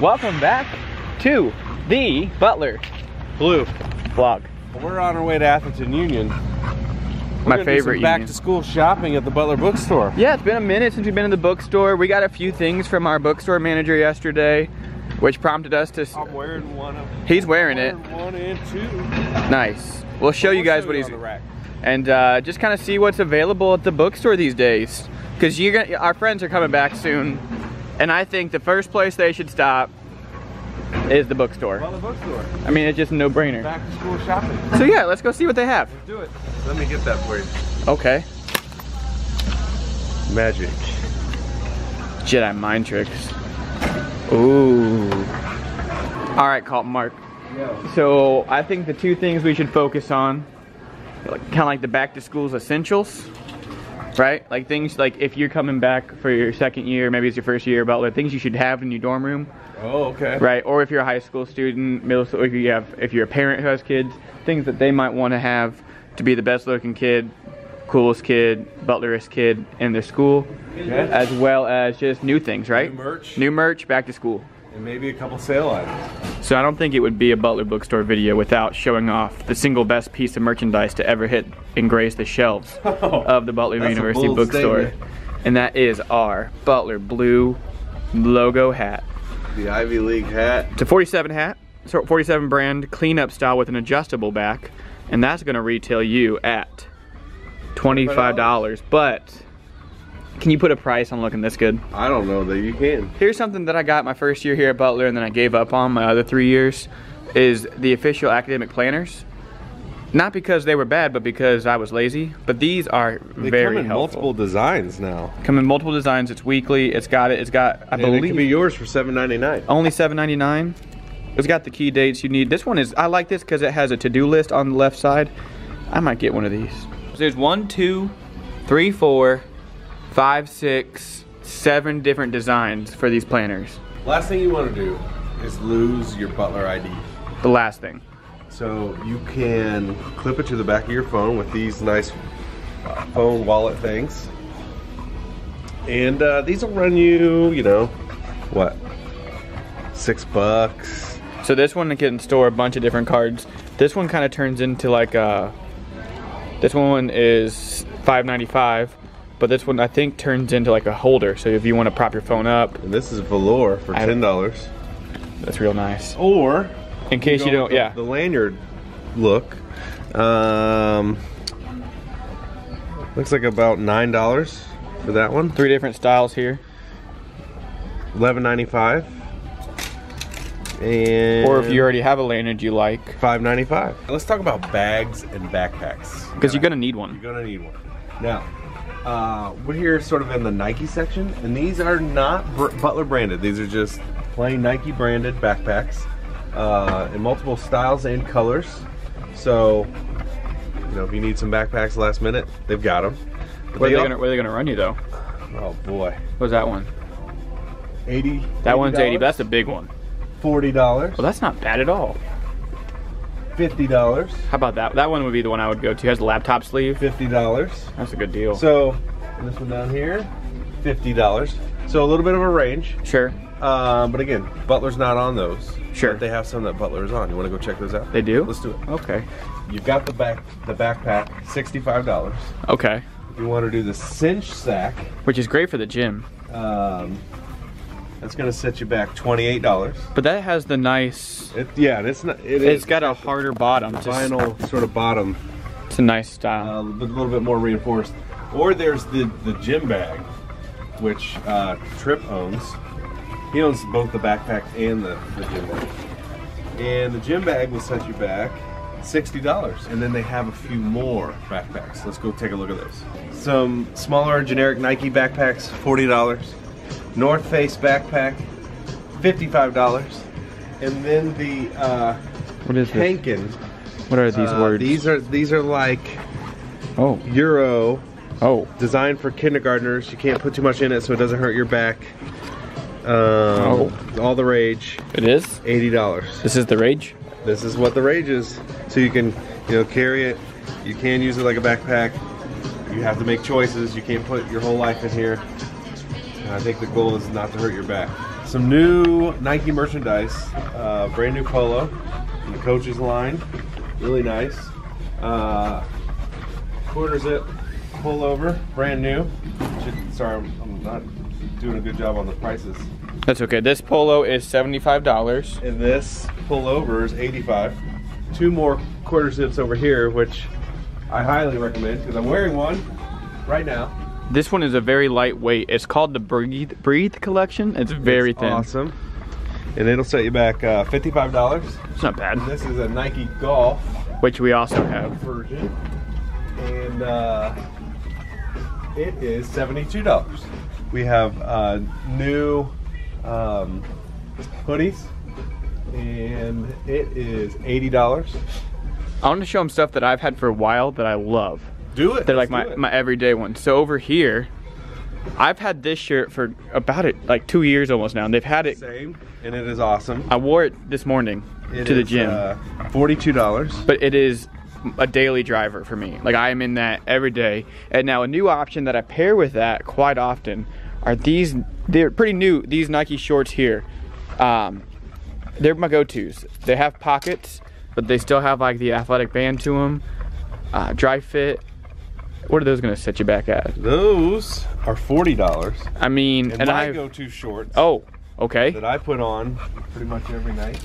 Welcome back to the Butler Blue vlog. We're on our way to Atherton Union. My favorite back to school shopping at the Butler Bookstore. Yeah, it's been a minute since we've been in the bookstore. We got a few things from our bookstore manager yesterday, which prompted us to. I'm wearing one of. He's wearing it. One and two. Nice. We'll show you guys what he's on the rack. And just kind of see what's available at the bookstore these days, because our friends are coming back soon. And I think the first place they should stop is the bookstore. Well, the bookstore. I mean, it's just a no-brainer. Back to school shopping. So yeah, let's go see what they have. Let's do it. Let me get that for you. Okay. Magic. Jedi mind tricks. Ooh. All right, Colt, Mark. Yeah. So I think the two things we should focus on, kind of like the back to school's essentials. Right? Like things like if you're coming back for your second year, maybe it's your first year, Butler, things you should have in your dorm room. Oh, okay. Right? Or if you're a high school student, middle school, if you're a parent who has kids, things that they might want to have to be the best looking kid, coolest kid, Butlerist kid in their school. Okay. As well as just new things, right? New merch. New merch, back to school. And maybe a couple sale items. So I don't think it would be a Butler Bookstore video without showing off the single best piece of merchandise to ever hit and grace the shelves of the Butler University Bookstore. Statement. And that is our Butler Blue logo hat. The Ivy League hat. It's a 47 hat, 47 brand, cleanup style with an adjustable back. And that's gonna retail you at $25, but can you put a price on looking this good? I don't know that you can. Here's something that I got my first year here at Butler and then I gave up on my other 3 years, is the official academic planners. Not because they were bad, but because I was lazy. But these are very helpful. They come in multiple designs now. Come in multiple designs. It's weekly. It's got, I believe. It can be yours for $7.99. Only $7.99. It's got the key dates you need. This one is, I like this because it has a to-do list on the left side. I might get one of these. So there's 1, 2, 3, 4, 5, 6, 7 different designs for these planners. Last thing you want to do is lose your Butler ID. The last thing. So you can clip it to the back of your phone with these nice phone wallet things. And these will run you, you know, what, $6. So this one can store a bunch of different cards. This one kind of turns into like a, this one is $5.95. But this one I think turns into like a holder, so if you want to prop your phone up. And this is velour for $10. That's real nice. Or in case you don't, yeah. The lanyard look. Looks like about $9 for that one. 3 different styles here. $11.95. And or if you already have a lanyard you like. $5.95. Let's talk about bags and backpacks. Because you're gonna need one. You're gonna need one. Now. We're here sort of in the Nike section, and these are not Butler branded. These are just plain Nike branded backpacks in multiple styles and colors. So, you know, if you need some backpacks last minute, they've got them. Where are they gonna run you though? Oh boy. What was that one? $80. That one's $80, but that's a big one. $40. Well, that's not bad at all. $50. How about that? That one would be the one I would go to. It has a laptop sleeve. $50. That's a good deal. So, and this one down here, $50. So a little bit of a range. Sure. But again, Butler's not on those. Sure. But they have some that Butler is on. You want to go check those out? They do? Let's do it. Okay. You've got the backpack, $65. Okay. If you want to do the cinch sack. Which is great for the gym. That's gonna set you back $28. But that has the nice. It's got a harder bottom. Vinyl sort of bottom. It's a nice style. But a little bit more reinforced. Or there's the gym bag, which Trip owns. He owns both the backpack and the gym bag. And the gym bag will set you back $60. And then they have a few more backpacks. Let's go take a look at those. Some smaller generic Nike backpacks, $40. North Face backpack, $55, and then the what is Hankin. What are these words? These are like Euro. Oh, designed for kindergartners. You can't put too much in it so it doesn't hurt your back. All the rage. It is $80. This is the rage. This is what the rage is. So you can carry it. You can use it like a backpack. You have to make choices. You can't put your whole life in here. I think the goal is not to hurt your back. Some new Nike merchandise, brand new polo in the coaches line, really nice. Quarter zip pullover, brand new. Sorry, I'm not doing a good job on the prices. That's okay. This polo is $75. And this pullover is $85. Two more quarter zips over here, which I highly recommend because I'm wearing one right now. This one is a very lightweight. It's called the Breathe collection. It's very thin. Awesome. And it'll set you back $55. It's not bad. And this is a Nike Golf, which we also have version, and it is $72. We have new hoodies, and it is $80. I want to show them stuff that I've had for a while that I love. Do it. They're like my everyday ones. So over here, I've had this shirt for about like 2 years almost now, and they've had it. Same, and it is awesome. I wore it this morning to the gym. $42. But it is a daily driver for me. Like I am in that every day. And now a new option that I pair with that quite often are these. They're pretty new. These Nike shorts here, they're my go-tos. They have pockets, but they still have like the athletic band to them. Dry fit. What are those gonna set you back at? Those are $40. I mean, and my go-to shorts. Oh, okay. That I put on pretty much every night.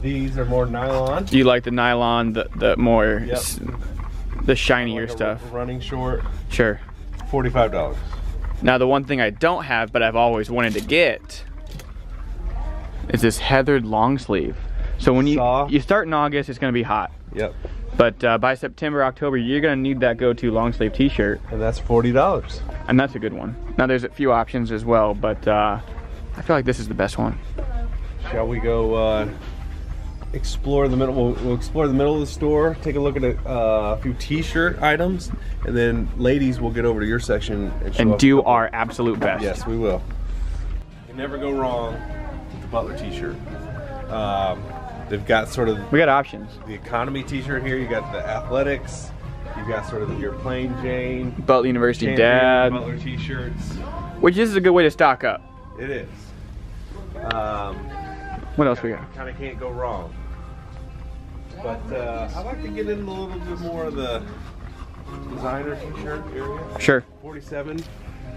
These are more nylon. Do you like the nylon, the more, yep, the shinier like stuff? Running short. Sure. $45. Now the one thing I don't have, but I've always wanted to get, is this heathered long sleeve. So when you start in August, it's gonna be hot. Yep. But by September, October, you're gonna need that go-to long sleeve t-shirt. And that's $40. And that's a good one. Now there's a few options as well, but I feel like this is the best one. Shall we go explore the middle? We'll explore the middle of the store, take a look at a few t-shirt items, and then ladies, we'll get over to your section. And do our absolute best. Yes, we will. You never go wrong with the Butler t-shirt. They've got sort of... We got options. The economy t-shirt here. You got the athletics. You've got sort of your plain Jane. Butler University Champion, Dad. Butler t-shirts. Which is a good way to stock up. It is. What else we got? Kind of can't go wrong. But I'd like to get into a little bit more of the designer t-shirt area. Sure. 47.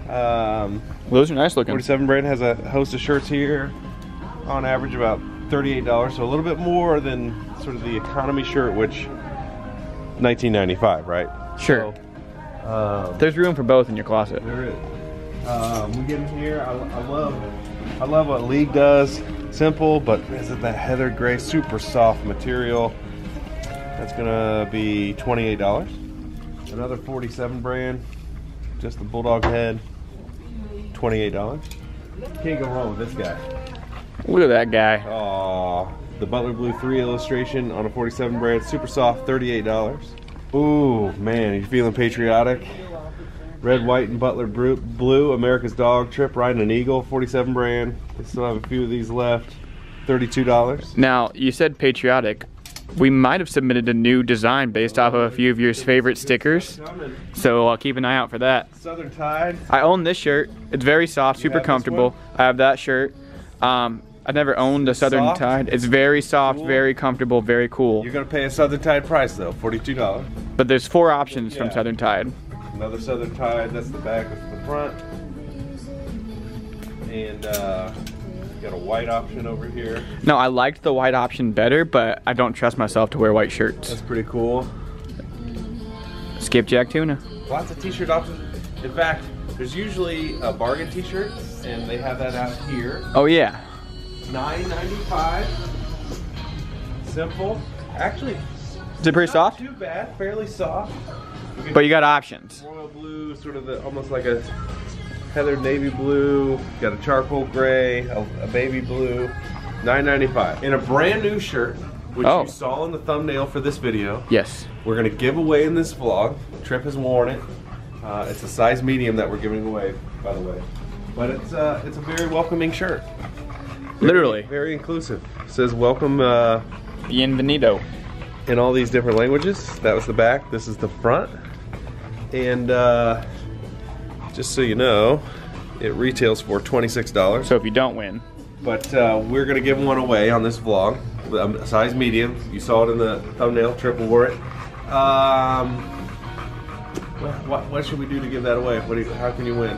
Those are nice looking. 47 brand has a host of shirts here. On average about $38, so a little bit more than sort of the economy shirt, which $19.95, right? Sure. So, there's room for both in your closet. There is. We get in here. I love what League does. Simple, but is it that heather gray, super soft material? That's gonna be $28. Another 47 brand, just the Bulldog head, $28. Can't go wrong with this guy. Look at that guy. Oh, the Butler Blue III illustration on a 47 brand, super soft, $38. Ooh, man, you feeling patriotic? Red, white, and Butler Blue, America's dog, trip, riding an eagle, 47 brand. They still have a few of these left, $32. Now, you said patriotic. We might have submitted a new design based off of a few of your favorite stickers, so I'll keep an eye out for that. Southern Tide. I own this shirt. It's very soft, super comfortable. I have that shirt. I never owned a Southern Tide. It's very soft, cool, very comfortable, very cool. You're gonna pay a Southern Tide price though, $42. But there's four options from Southern Tide. Another Southern Tide, that's the back, that's the front. And you got a white option over here. No, I liked the white option better, but I don't trust myself to wear white shirts. That's pretty cool. Skip Jack tuna. Lots of t-shirt options. In fact, there's usually a bargain t-shirt, and they have that out here. Oh yeah. $9.95. Simple. Actually, is it pretty soft? Not too bad. Fairly soft. But you got options. Royal blue, sort of almost like a heather navy blue. Got a charcoal gray, a baby blue. $9.95. And a brand new shirt, which you saw in the thumbnail for this video. Yes. We're gonna give away in this vlog. Tripp has worn it. It's a size medium that we're giving away, by the way. But it's a very welcoming shirt. Literally. Very inclusive. It says welcome. Bienvenido. In all these different languages. That was the back. This is the front. And just so you know, It retails for $26. So if you don't win. But we're gonna give one away on this vlog. Size medium. You saw it in the thumbnail. Triple wore it. What should we do to give that away? How can you win?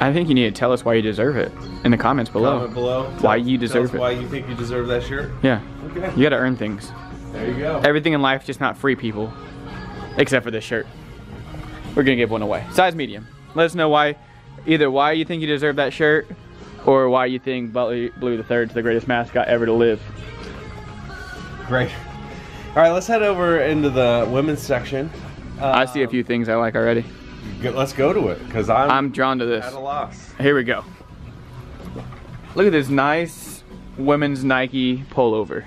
I think you need to tell us why you deserve it in the comments below. Comment below. Why you deserve it. Tell us why you think you deserve that shirt. Yeah. Okay. You gotta earn things. There you go. Everything in life, just not free, people. Except for this shirt. We're gonna give one away. Size medium. Let us know why, either why you think you deserve that shirt, or why you think Butler Blue III is the greatest mascot ever to live. Great. All right, let's head over into the women's section. I see a few things I like already. Let's go to it, because I'm drawn to this. At a loss. Here we go. Look at this nice women's Nike pullover.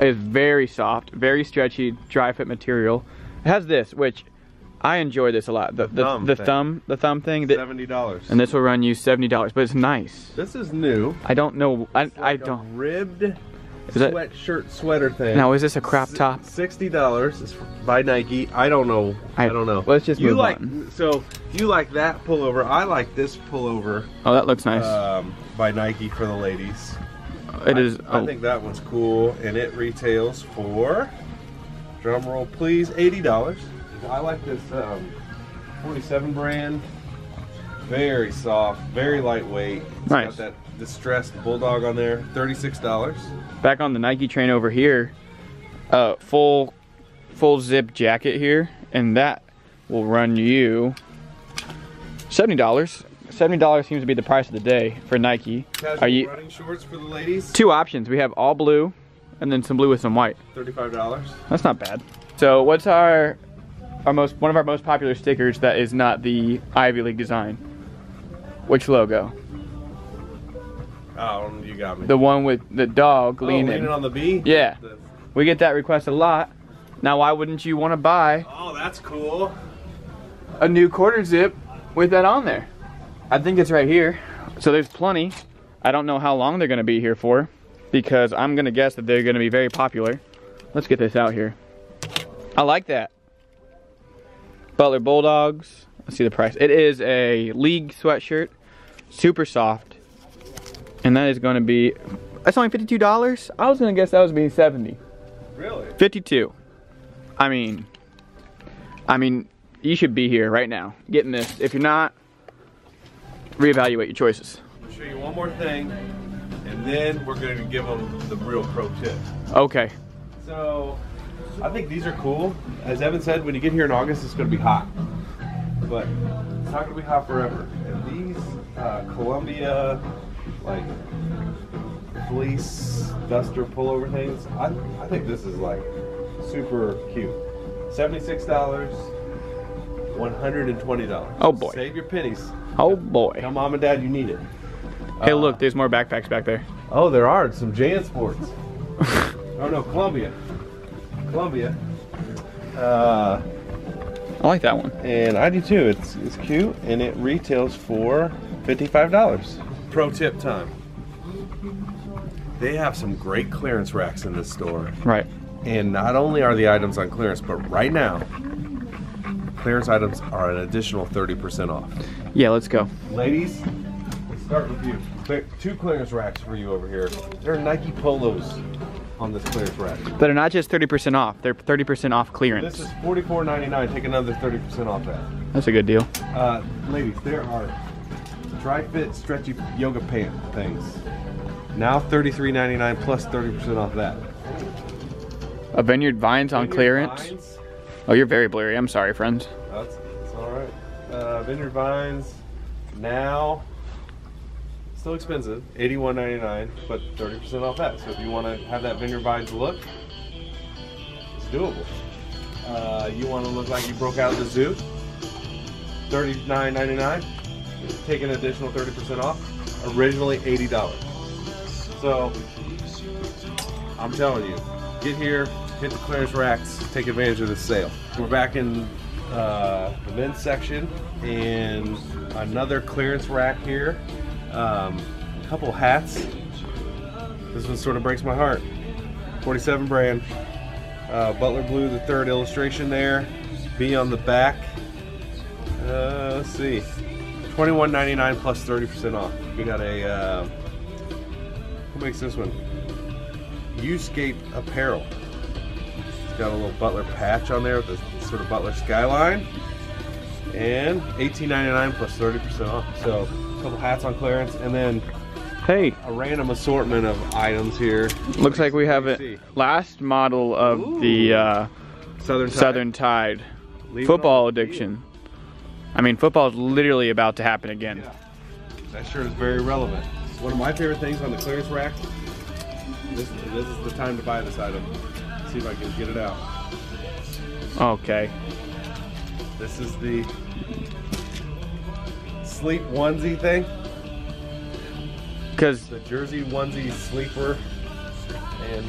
It is very soft, very stretchy, dry fit material. It has this, which I enjoy this a lot. The thumb thing. $70. And this will run you $70, but it's nice. This is new. I don't know. It's like I don't. A ribbed sweatshirt sweater thing. Now is this a crop top? $60. It's by Nike. I don't know. I don't know. Let's just move on. So you like that pullover? I like this pullover. Oh, that looks nice. By Nike for the ladies. I think that one's cool, and it retails for, drum roll please, $80. I like this 47 brand. Very soft, very lightweight. It's got that distressed bulldog on there. $36. Back on the Nike train over here, full zip jacket here, and that will run you $70. $70 seems to be the price of the day for Nike. Casual running shorts for the ladies. Two options. We have all blue, and then some blue with some white. $35. That's not bad. So what's one of our most popular stickers that is not the Ivy League design? Which logo? Oh, you got me. The one with the dog leaning on the bee? Yeah. We get that request a lot. Now, why wouldn't you want to buy? Oh, that's cool. A new quarter zip with that on there. I think it's right here. So there's plenty. I don't know how long they're going to be here for, because I'm going to guess that they're going to be very popular. Let's get this out here. I like that. Butler Bulldogs. Let's see the price. It is a league sweatshirt. Super soft. And that is going to be, that's only $52. I was going to guess that was being $70. Really? $52. I mean, you should be here right now getting this. If you're not, reevaluate your choices. I'll show you one more thing, and then we're going to give them the real pro tip. Okay. So, I think these are cool. As Evan said, when you get here in August, it's going to be hot. But it's not going to be hot forever. And these Columbia, like, fleece duster pullover things, I think this is, like, super cute. $76. $120. Oh boy. Save your pennies. Oh boy. Tell mom and dad you need it. Hey, look, there's more backpacks back there. Oh, there are some Jansports. Oh no, Columbia. I like that one. And I do too. It's cute, and it retails for $55. Pro tip time. They have some great clearance racks in this store. Right. And not only are the items on clearance, but right now, clearance items are an additional 30% off. Yeah, let's go. Ladies, let's start with you. Two clearance racks for you over here. There are Nike polos on this clearance rack. But they're not just 30% off. They're 30% off clearance. This is $44.99. Take another 30% off that. That's a good deal. Ladies, there are dry fit stretchy yoga pant things. Now $33.99 plus 30% off that. A Vineyard Vines on clearance. Oh, you're very blurry. I'm sorry, friends. That's all right. Vineyard Vines, now, still expensive, $81.99, but 30% off that. So if you want to have that Vineyard Vines look, it's doable. You want to look like you broke out of the zoo, $39.99, take an additional 30% off, originally $80. So, I'm telling you, get here. Hit the clearance racks, take advantage of the sale. We're back in the men's section, and another clearance rack here. A couple hats. This one sort of breaks my heart. 47 brand. Butler Blue, the third illustration there. B on the back. Let's see. $21.99 plus 30% off. We got a, who makes this one? Uscape Apparel. It's got a little Butler patch on there with the sort of Butler skyline. And $18.99 plus 30% off. So a couple hats on clearance, and then hey, a random assortment of items here. Looks like we have a last model of the Southern Tide football addiction. I mean, football is literally about to happen again. Yeah. That shirt is very relevant. It's one of my favorite things on the clearance rack. This is the time to buy this item. Let's see if I can get it out. Okay. This is the sleep onesie thing. Because the jersey onesie sleeper, and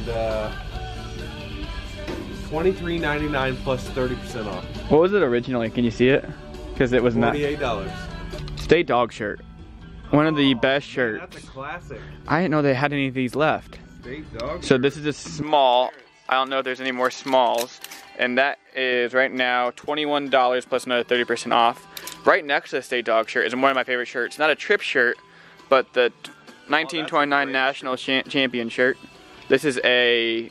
$23.99 plus 30% off. What was it originally? Can you see it? Because it was not $48. State dog shirt. One of the best shirts. Man, that's a classic. I didn't know they had any of these left. State dog. So shirt. This is a small. I don't know if there's any more smalls. And that is right now $21 plus another 30% off. Right next to the state dog shirt is one of my favorite shirts. Not a trip shirt, but the 1929 National Champion shirt. This is a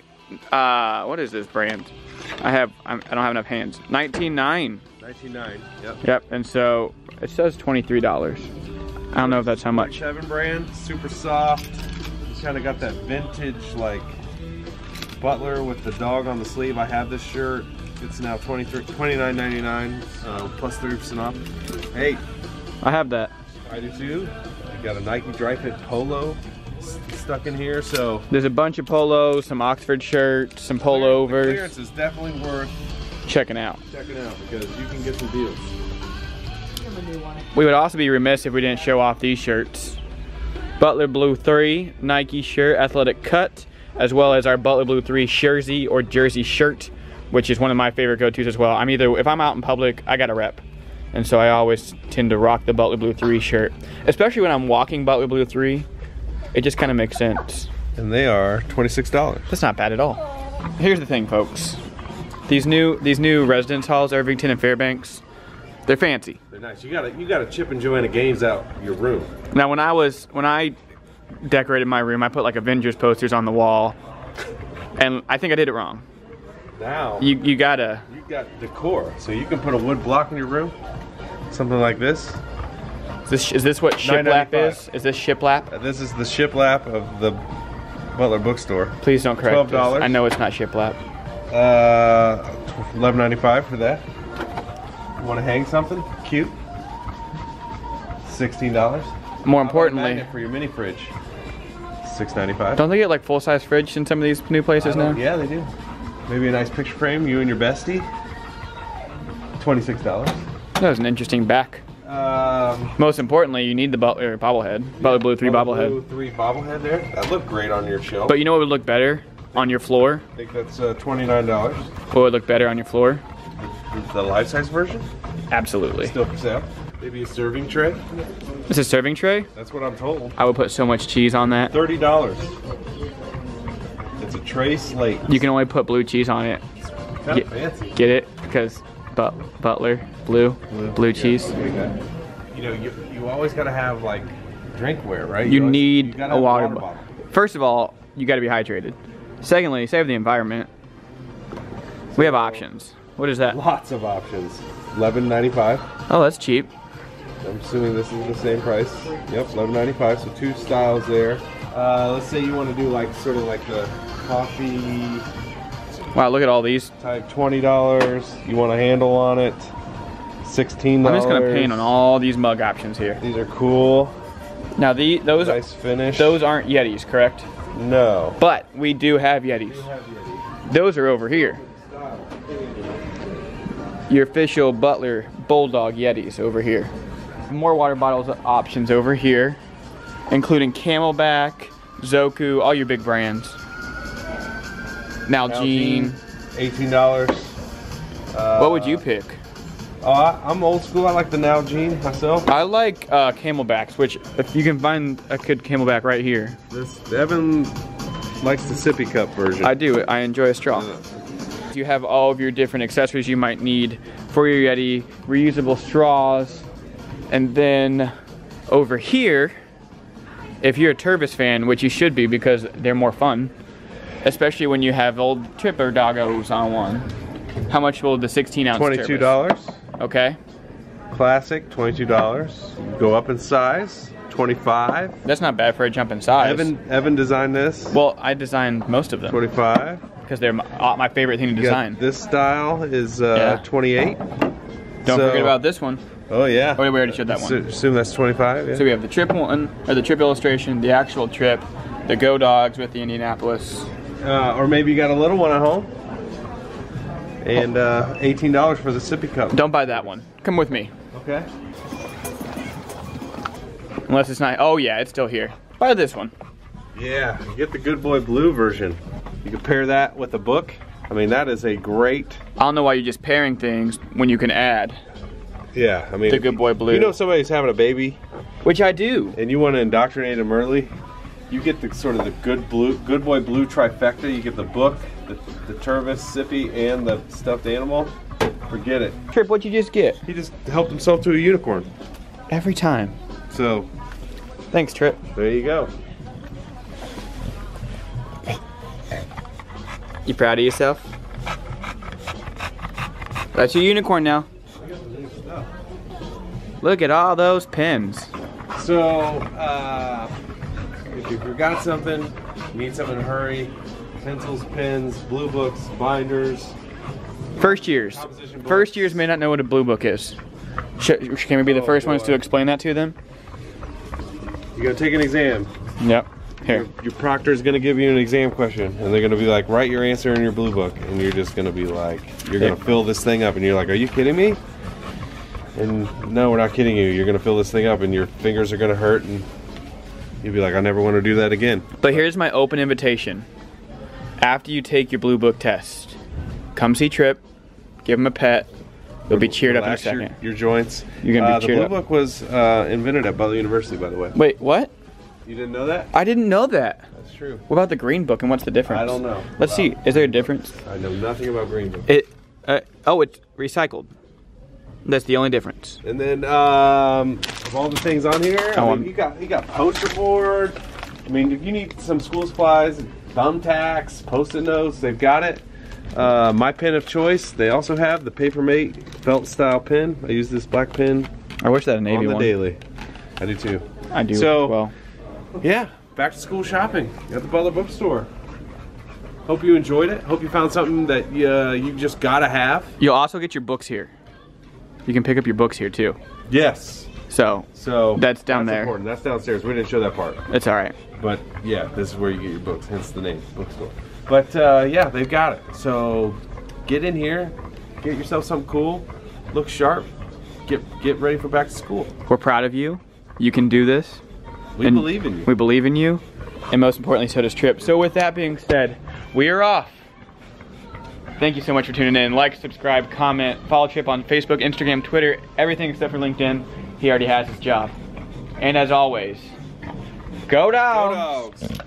what is this brand? I don't have enough hands. 19.9. 19.9. Yep. Yep. And so it says $23. I don't know if that's how much. Seven brand, super soft. It's kind of got that vintage like Butler with the dog on the sleeve. I have this shirt. It's now $29.99 plus 30% off. Hey, I have that. I do too. Got a Nike dry fit polo stuck in here, so there's a bunch of polos, some Oxford shirts, some pullovers. The clearance is definitely worth checking out. Checking out because you can get some deals. We would also be remiss if we didn't show off these shirts. Butler Blue III Nike shirt, athletic cut, as well as our Butler Blue III jersey or jersey shirt, which is one of my favorite go-tos as well. I'm either if I'm out in public, I got a rep. And so I always tend to rock the Butler Blue III shirt. Especially when I'm walking Butler Blue III. It just kind of makes sense. And they are $26. That's not bad at all. Here's the thing, folks. These new residence halls, Irvington and Fairbanks, they're fancy. They're nice. You gotta Chip and Joanna Gaines out your room. Now when I decorated my room, I put like Avengers posters on the wall. And I think I did it wrong. Now you got decor. So you can put a wood block in your room. Something like this. Is this what shiplap is? Is this shiplap? This is the shiplap of the Butler Bookstore. Please don't correct me. $12. I know it's not shiplap. $11.95 for that. You want to hang something cute? $16. More importantly, for your mini fridge. $6.95. Don't they get like full size fridge in some of these new places now? Yeah, they do. Maybe a nice picture frame, you and your bestie. $26. That was an interesting back. Most importantly, you need the Butler bobblehead. Yeah, Butler Blue III bobblehead. Blue III bobblehead there. That looked great on your shelf. But you know what would look better on your floor? I think that's $29. What would look better on your floor? The life-size version? Absolutely. Still for sale. Maybe a serving tray. It's a serving tray? That's what I'm told. I would put so much cheese on that. $30. It's a tray slate. You can only put blue cheese on it. It's kind of fancy. Get it? Because Butler blue cheese. Okay. You know, you always gotta have like drinkware, right? You need a water bottle. First of all, you gotta be hydrated. Secondly, save the environment. So we have options. What is that? Lots of options. $11.95. Oh, that's cheap. I'm assuming this is the same price. Yep, $11.95. So two styles there. Let's say you want to do like sort of like the coffee. Wow, look at all these. Type $20. You want a handle on it. $16. I'm just gonna paint on all these mug options here. These are cool. Now those nice finish. Those aren't Yetis, correct? No. But we do have Yetis. Those are over here. Your official Butler Bulldog Yetis over here. More water bottles options over here, including CamelBak, Zoku, all your big brands. Nalgene. $18. What would you pick? I'm old school. I like the Nalgene myself. I like CamelBaks, which if you can find a good CamelBak right here. Evan likes the sippy cup version. I do. I enjoy a straw. You have all of your different accessories you might need for your Yeti. Reusable straws. And then over here, if you're a Tervis fan, which you should be because they're more fun, especially when you have old tripper doggos on one. How much will the 16-ounce $22. Tervis? Okay. Classic, $22. Go up in size, 25. That's not bad for a jump in size. Evan designed this. Well, I designed most of them. 25. Because they're my favorite thing to design. This style is 28. Don't forget about this one. Oh yeah. Oh, we already showed that one. Assume that's 25. Yeah. So we have the trip one, or the trip illustration, the actual trip, the Go Dogs with the Indianapolis. Or maybe you got a little one at home. And $18 for the sippy cup. Don't buy that one. Come with me. Okay. Unless it's not. Oh yeah, it's still here. Buy this one. Yeah, you get the Good Boy Blue version. You can pair that with a book. I mean, that is a great. I don't know why you're just pairing things when you can add. Yeah, I mean, the Good Boy Blue. You know somebody's having a baby, which I do, and you want to indoctrinate them early. You get the sort of the Good Boy Blue trifecta. You get the book, the Tervis sippy, and the stuffed animal. Forget it. Trip, what'd you just get? He just helped himself to a unicorn. Every time. So, thanks, Trip. There you go. You proud of yourself? That's your unicorn now. Look at all those pins. So, if you forgot something, you need something in a hurry, pencils, pens, blue books, binders. First years. First years may not know what a blue book is. Can we be the first ones to explain that to them? You gotta take an exam. Yep. Here. Your proctor is gonna give you an exam question, and they're gonna be like, write your answer in your blue book, and you're just gonna be like, you're gonna fill this thing up, and you're like, are you kidding me? And no, we're not kidding you. You're gonna fill this thing up and your fingers are gonna hurt and you'll be like, I never wanna do that again. But here's my open invitation. After you take your blue book test, come see Trip, give him a pet. You'll be cheered up in a second. Your joints. You're gonna be cheered up. The blue book was invented at Butler University, by the way. Wait, what? You didn't know that? I didn't know that. That's true. What about the green book and what's the difference? I don't know. Let's see, is there a difference? I know nothing about green book. It's recycled. That's the only difference. And then of all the things on here, I mean, you got poster board. I mean, if you need some school supplies, thumbtacks, post-it notes, they've got it. My pen of choice, they also have the Paper Mate felt style pen. I use this black pen. I wish that a navy one. On the daily. I do too. I do. So, well, yeah, back to school shopping at the Butler Bookstore. Hope you enjoyed it. Hope you found something that you just gotta have. You'll also get your books here. You can pick up your books here too. Yes. So that's down there. Important. That's downstairs. We didn't show that part. It's all right. But yeah, this is where you get your books. Hence the name, bookstore. But yeah, they've got it. So get in here, get yourself something cool, look sharp, get ready for back to school. We're proud of you. You can do this. We believe in you. We believe in you, and most importantly, so does Trip. So with that being said, we are off. Thank you so much for tuning in. Like, subscribe, comment, follow Trip on Facebook, Instagram, Twitter, everything except for LinkedIn. He already has his job. And as always, go Dogs! Go Dogs!